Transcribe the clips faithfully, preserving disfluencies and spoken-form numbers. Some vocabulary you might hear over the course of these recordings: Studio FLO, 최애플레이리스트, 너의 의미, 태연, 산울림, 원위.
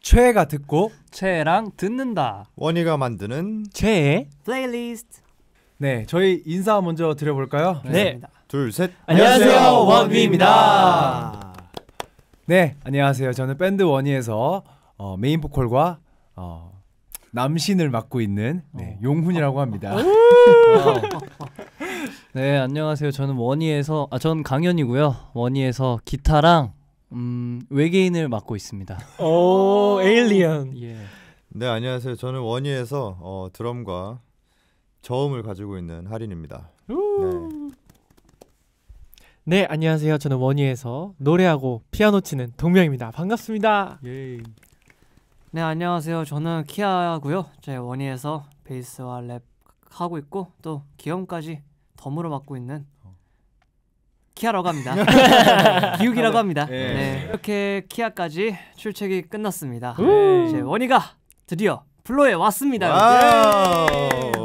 최애가 듣고 최애랑 듣는다. 원위가 만드는 최애 플레이리스트. 네, 저희 인사 먼저 드려볼까요? 네, 둘, 셋. 안녕하세요, 원위입니다. 네, 안녕하세요. 저는 밴드 원위에서 어, 메인 보컬과 어, 남신을 맡고 있는 네, 용훈이라고 합니다. 네, 안녕하세요. 저는 원위에서 아, 전 강현이고요. 원위에서 기타랑 음, 외계인을 맡고 있습니다. 오, 에일리언. 예. 네, 안녕하세요. 저는 원위에서 어, 드럼과 저음을 가지고 있는 하린입니다. 네. 네, 안녕하세요. 저는 원위에서 노래하고 피아노 치는 동명입니다. 반갑습니다. 예. 네, 안녕하세요. 저는 키아고요. 저희 원위에서 베이스와 랩 하고 있고 또 기염까지 덤으로 맡고 있는 키아라고 합니다. 기욱이라고 합니다. 네. 네. 이렇게 키아까지 출첵이 끝났습니다. 네. 이제 원위가 드디어 플로에 왔습니다. 와.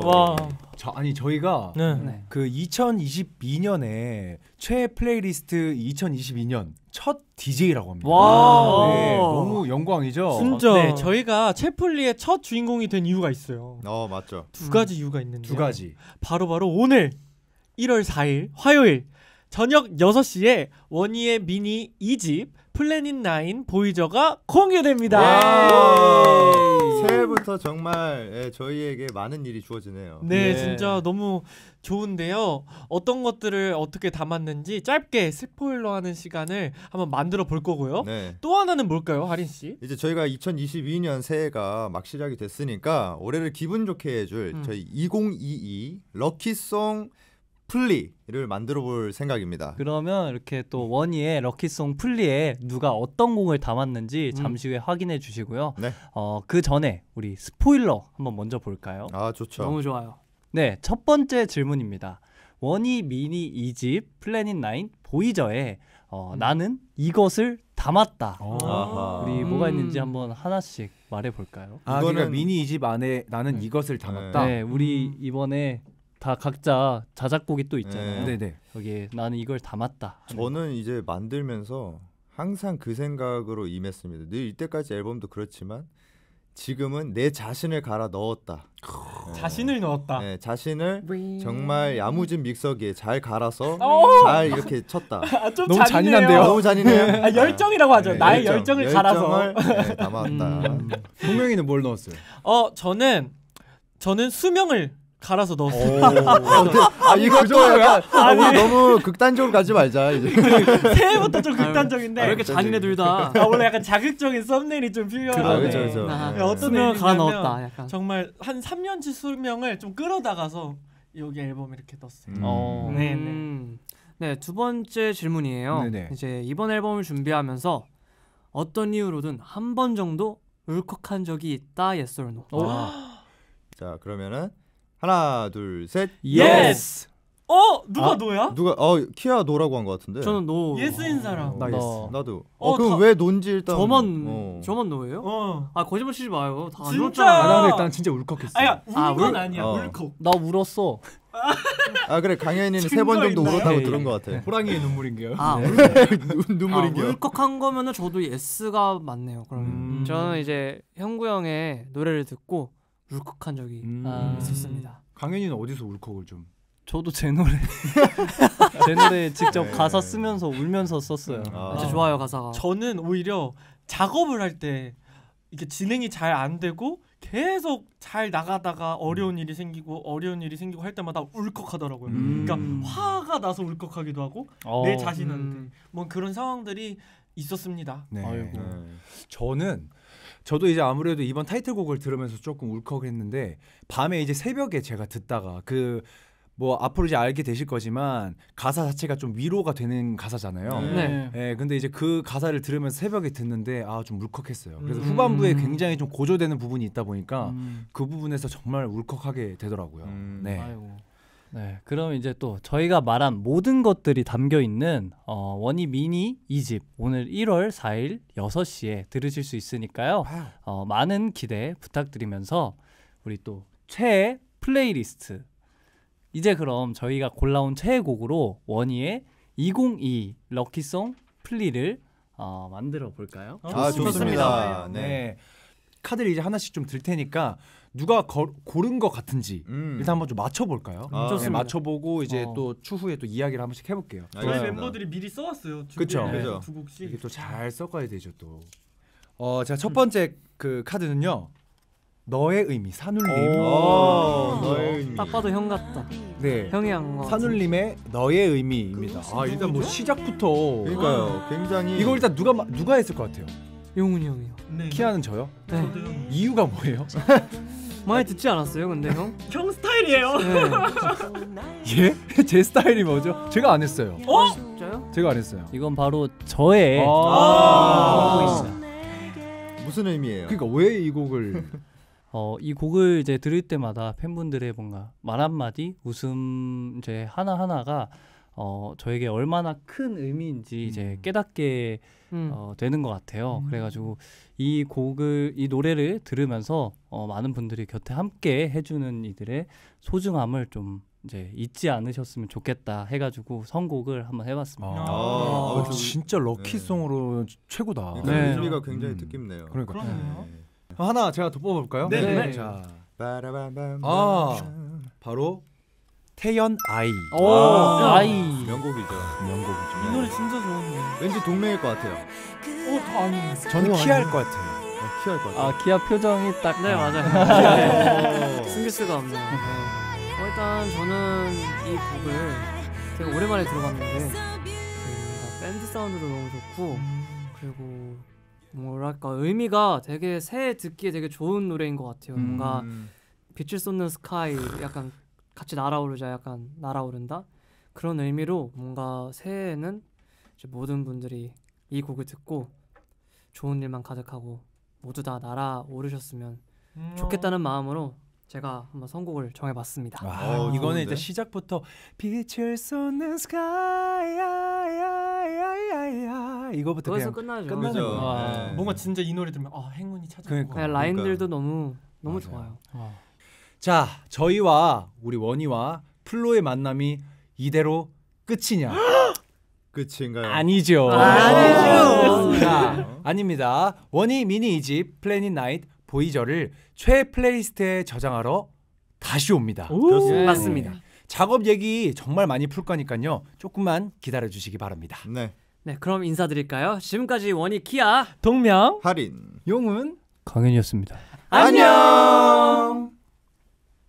와. 저, 아니 저희가 네. 그 이천이십이 년에 최애 플레이리스트 이천이십이 년 첫 디제이라고 합니다. 와. 네, 너무 영광이죠. 진짜. 네, 저희가 채플리의 첫 주인공이 된 이유가 있어요. 어, 맞죠. 두 가지 음. 이유가 있는데. 두 가지. 바로 바로 오늘 일월 사일 화요일 저녁 여섯 시에 원위의 미니 이 집 플래닛 나인 보이저가 공개됩니다. 새해부터 정말 예, 저희에게 많은 일이 주어지네요. 네, 예. 진짜 너무 좋은데요. 어떤 것들을 어떻게 담았는지 짧게 스포일러하는 시간을 한번 만들어 볼 거고요. 네. 또 하나는 뭘까요, 하린씨? 이제 저희가 이천이십이 년 새해가 막 시작이 됐으니까 올해를 기분 좋게 해줄 음. 저희 이천이십이 럭키송 플리를 만들어 볼 생각입니다. 그러면 이렇게 또 원위의 럭키송 플리에 누가 어떤 곡을 담았는지 잠시 후에 음. 확인해 주시고요. 네. 어, 그 전에 우리 스포일러 한번 먼저 볼까요? 아, 좋죠. 너무 좋아요. 네, 첫 번째 질문입니다. 원위 미니 이 집 플래닛 나인 보이저에 어, 음. 나는 이것을 담았다. 아하. 우리 뭐가 있는지 한번 하나씩 말해 볼까요? 아, 그러니까 미니 이 집 안에 나는 네. 이것을 담았다. 네, 우리 음. 이번에 다 각자 자작곡이 또 있잖아요. 네네. 여기에 나는 이걸 담았다. 저는 이제 만들면서 항상 그 생각으로 임했습니다. 늘 이때까지 앨범도 그렇지만 지금은 내 자신을 갈아 넣었다. 네. 자신을 넣었다. 네, 자신을 정말 야무진 믹서기에 잘 갈아서 잘 이렇게 쳤다. 아, 좀 너무 잔인한데요. 너무 잔인해요. 아, 열정이라고 하죠. 네, 나의 열정. 열정을 갈아서 네, 담았다. 동명이는 뭘 넣었어요? 어, 저는 저는 수명을 갈아서 넣었어요. 아, 이거 좋아요. 아, 우리 너무 극단적으로 가지 말자 이제. 새해부터 좀 극단적인데. 아, 왜 이렇게 잔인해 둘다. 아, 원래 약간 자극적인 썸네일이 좀 필요하네. 그렇죠. 아, 네. 어떤 수명을 갈아 넣었다. 약간. 정말 한 삼 년치 수명을 좀 끌어다가서 여기 앨범 이렇게 넣었어요. 음. 네네. 음. 네, 두 번째 질문이에요. 네네. 이제 이번 앨범을 준비하면서 어떤 이유로든 한 번 정도 울컥한 적이 있다. Yes or no. 자, 그러면은. 하나, 둘, 셋. 예스. No. 어, 누가 아, 너야? 누가 어, 키야 너라고 한 것 같은데. 저는 너. 예스인 사람. 나 예스. 나도. 어, 어 그럼 다, 왜 논지 일단 저만 어. 저만 너예요? 어. 아, 거짓말 치지 마요. 다 안 울었잖아. 나 일단 진짜 울컥했어. 아야, 울건 아니야. 어. 울컥. 나 울었어. 아, 그래. 강현이는 세 번 정도 있나요? 울었다고 네. 들은 것 같아. 호랑이의 눈물인가요? 아, 눈물인가요? 아, 울컥한 거면은 저도 예스가 맞네요. 그러면 음. 저는 이제 형구 형의 노래를 듣고 울컥한 적이 음. 있었습니다. 강현이는 어디서 울컥을 좀? 저도 제 노래 제 노래 직접 네. 가사 쓰면서 울면서 썼어요. 아. 진짜 좋아요, 가사가. 저는 오히려 작업을 할 때 이게 진행이 잘 안 되고 계속 잘 나가다가 어려운 일이 생기고 어려운 일이 생기고 할 때마다 울컥하더라고요. 음. 그러니까 화가 나서 울컥하기도 하고 어. 내 자신한테 음. 뭐 그런 상황들이 있었습니다. 네. 아이고. 네. 저는 저도 이제 아무래도 이번 타이틀곡을 들으면서 조금 울컥했는데 밤에 이제 새벽에 제가 듣다가 그 뭐 앞으로 이제 알게 되실 거지만 가사 자체가 좀 위로가 되는 가사잖아요. 네. 네. 근데 이제 그 가사를 들으면서 새벽에 듣는데 아, 좀 울컥했어요. 그래서 음. 후반부에 굉장히 좀 고조되는 부분이 있다 보니까 음. 그 부분에서 정말 울컥하게 되더라고요. 음. 네. 아이고. 네, 그럼 이제 또 저희가 말한 모든 것들이 담겨있는 어, 원위 미니 이 집 오늘 일월 사일 여섯 시에 들으실 수 있으니까요. 어, 많은 기대 부탁드리면서 우리 또 최애 플레이리스트 이제 그럼 저희가 골라온 최애 곡으로 원위의 이천이십이 럭키송 플리를 어, 만들어 볼까요? 아, 좋습니다. 좋습니다. 네. 네. 카드를 이제 하나씩 좀 들 테니까 누가 거, 고른 것 같은지 음. 일단 한번 좀 맞춰볼까요? 아, 네, 맞춰보고 이제 어. 또 추후에 또 이야기를 한 번씩 해볼게요. 저희 멤버들이 미리 써왔어요. 그쵸. 네. 두 곡씩. 이게 또 잘 섞어야 되죠 또. 어, 제가 첫 번째 그 카드는요. 너의 의미, 산울림. 너의 의미. 딱 봐도 형 같다. 네. 형이 한 거. 산울림의 너의 의미입니다. 아, 일단 뭐 시작부터. 그러니까요. 굉장히. 이거 일단 누가 누가 했을 것 같아요? 용훈이 형이요. 네. 키아는 저요? 네. 저도요. 이유가 뭐예요? 많이 듣지 않았어요, 근데 형? 형 스타일이에요. 네. 예? 제 스타일이 뭐죠? 제가 안 했어요. 어? 진짜요? 제가 안 했어요. 이건 바로 저의. 아. 아 무슨 의미예요? 그러니까 왜 이 곡을? 어, 이 곡을 이제 들을 때마다 팬분들의 뭔가 말 한마디, 웃음 이제 하나하나가 어, 저에게 얼마나 큰 의미인지 음. 이제 깨닫게 음. 어, 되는 것 같아요. 음. 그래가지고 이 곡을, 이 노래를 들으면서 어, 많은 분들이 곁에 함께 해주는 이들의 소중함을 좀 이제 잊지 않으셨으면 좋겠다 해가지고 선곡을 한번 해봤습니다. 아, 아, 아 진짜 럭키송으로 네. 최고다. 그러니까 리듬이가 네. 굉장히 음. 뜻깊네요. 그러니까. 그러네요. 네. 하나 제가 더 뽑아볼까요? 네. 네. 자, 아 바로 태연 아이. 오, 아, 아이. 명곡이죠. 명곡이죠. 이 노래 진짜 좋은데. 왠지 동맹일 것 같아요. 오, 아니. 저는 키아일 것 같아요. 어, 키아일 것 같아요. 아, 키아 표정이 딱. 네, 맞아요. 숨길 수가 없네. 어, 일단 저는 이 곡을 제가 오랜만에 들어봤는데 뭔가 밴드 사운드도 너무 좋고 그리고. 뭐랄까 의미가 되게 새해 듣기에 되게 좋은 노래인 것 같아요. 음. 뭔가 빛을 쏟는 스카이 약간 같이 날아오르자 약간 날아오른다 그런 의미로 뭔가 새해에는 이제 모든 분들이 이 곡을 듣고 좋은 일만 가득하고 모두 다 날아오르셨으면 음. 좋겠다는 마음으로 제가 한번 선곡을 정해봤습니다. 와, 오, 이거는 좋은데? 일단 시작부터 빛을 쏟는 스카이 이거부터 그냥 끝나죠. 끝나는 아, 네. 뭔가 진짜 이 노래 들으면 아, 행운이 찾아오는 그러니까. 라인들도 그러니까. 너무 너무 맞아요. 좋아요. 아. 자, 저희와 우리 원희와 플로의 만남이 이대로 끝이냐? 끝인가요? 아니죠. 아, 아니죠. 자, 아닙니다. 원희 미니 이집 플래닛 나잇 보이저를 최애 플레이리스트에 저장하러 다시 옵니다. 예. 맞습니다. 작업 얘기 정말 많이 풀 거니까요. 조금만 기다려 주시기 바랍니다. 네. 네, 그럼 인사드릴까요? 지금까지 원위, 키아, 동명, 하린, 용훈, 강현이었습니다. 안녕.